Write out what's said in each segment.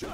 Chug!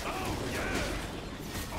Oh yeah! Oh.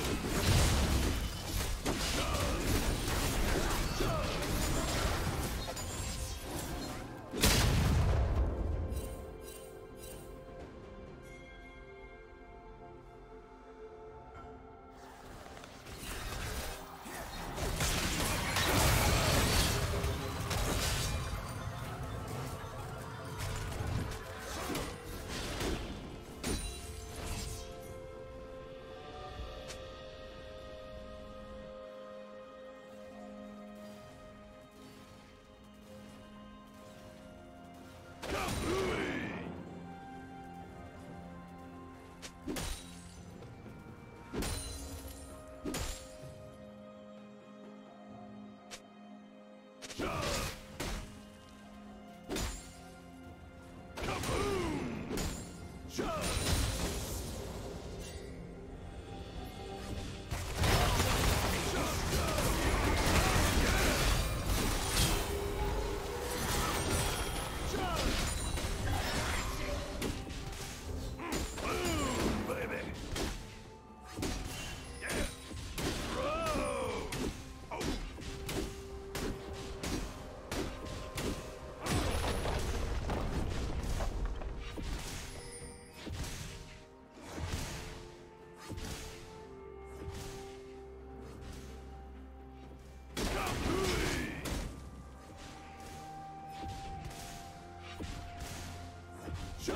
The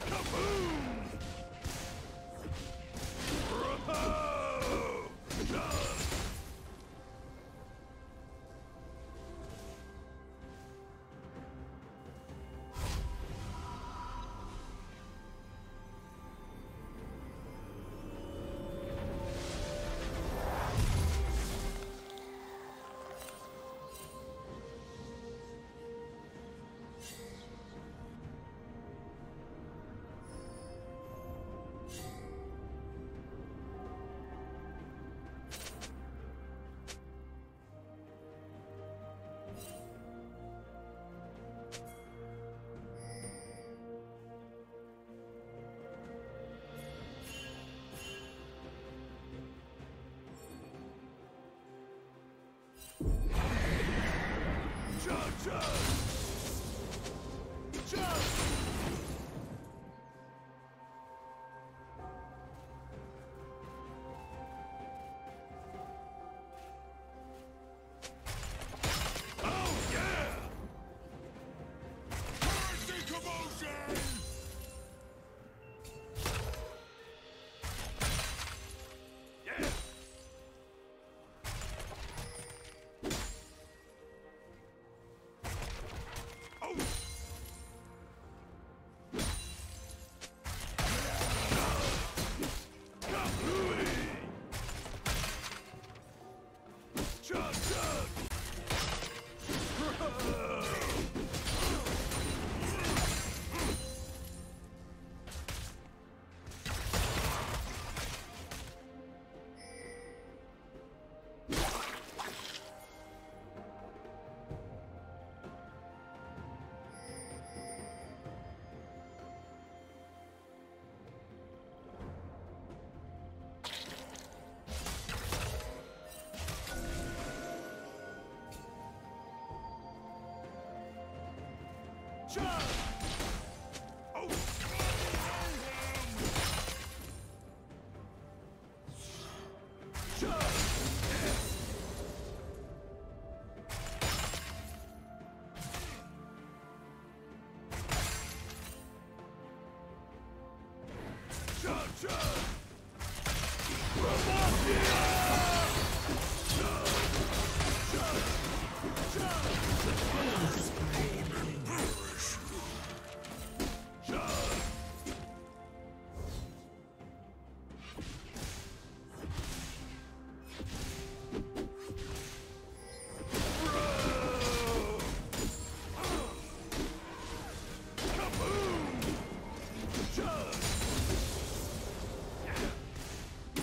Kaboom! Charge!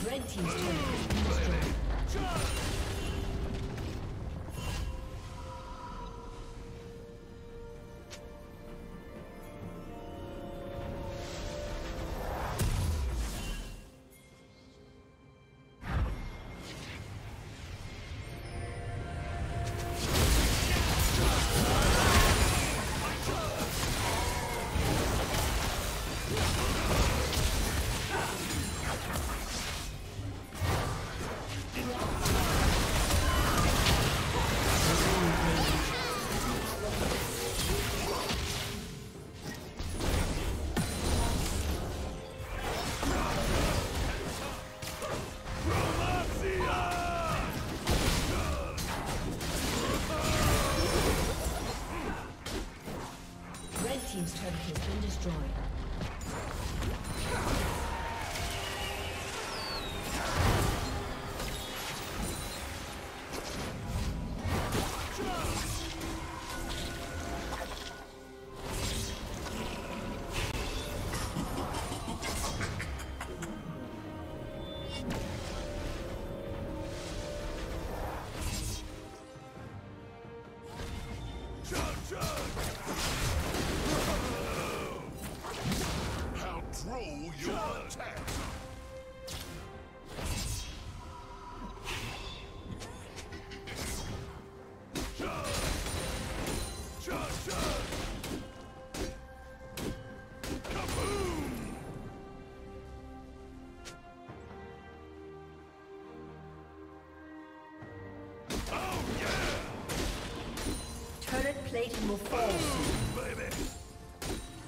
Red team's turret has been destroyed. Plating will fall soon. Baby. Charge.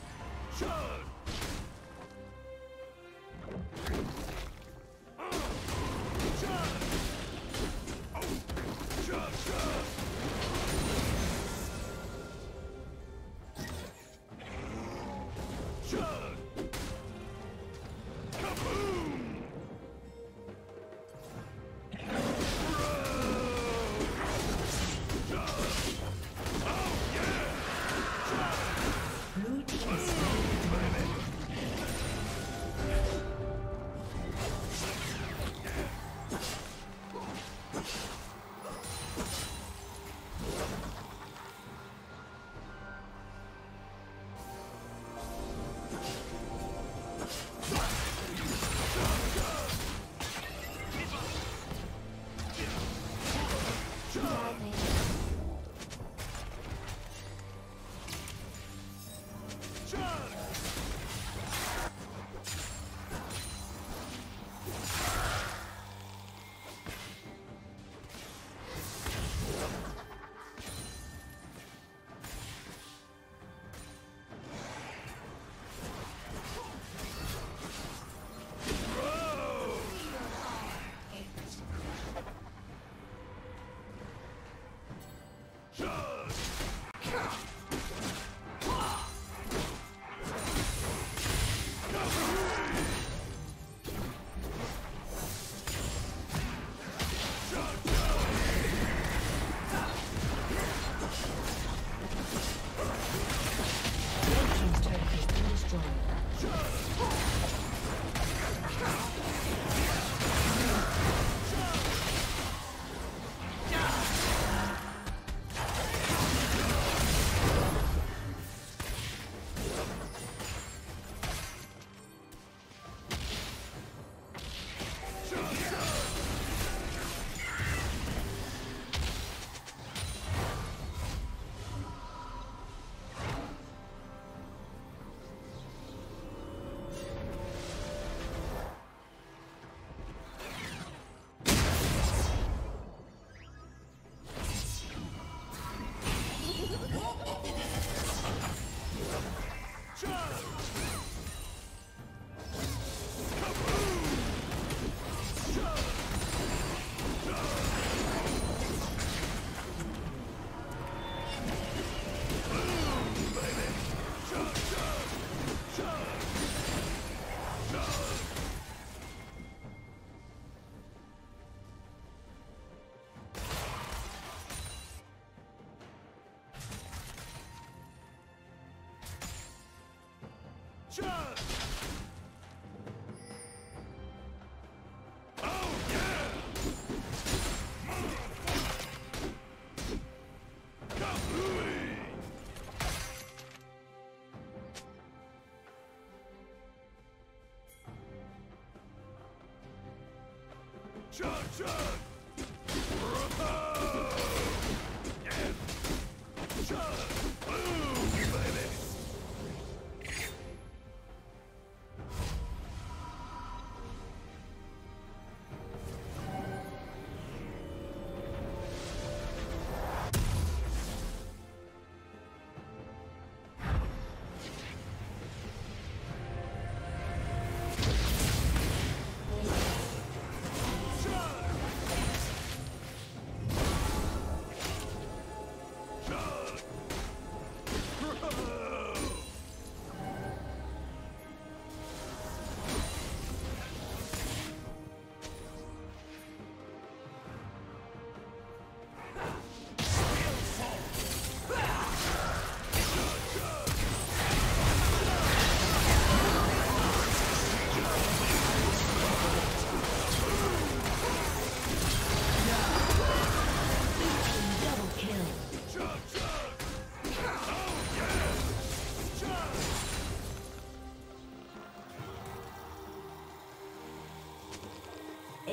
Shut!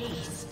aced.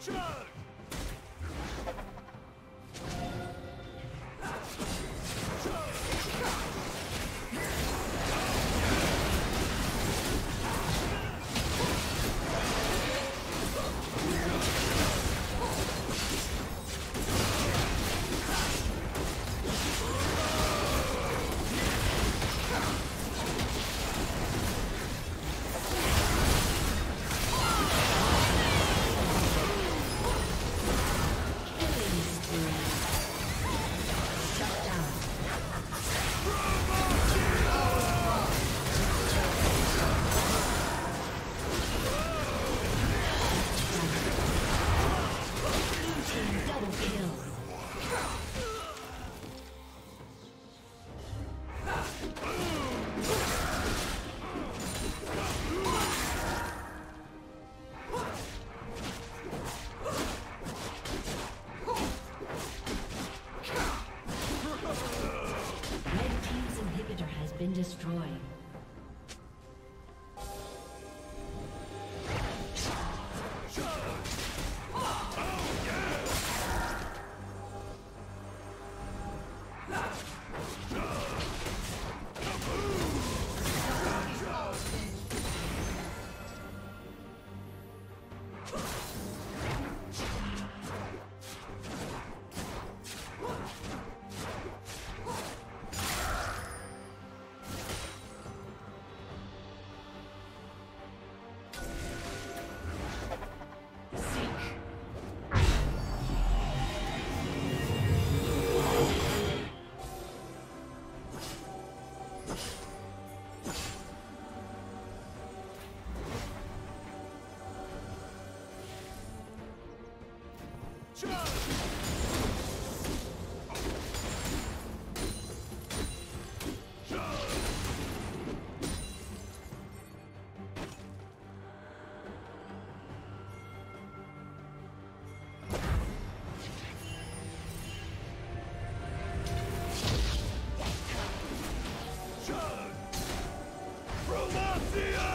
Charge! Destroyed. See ya!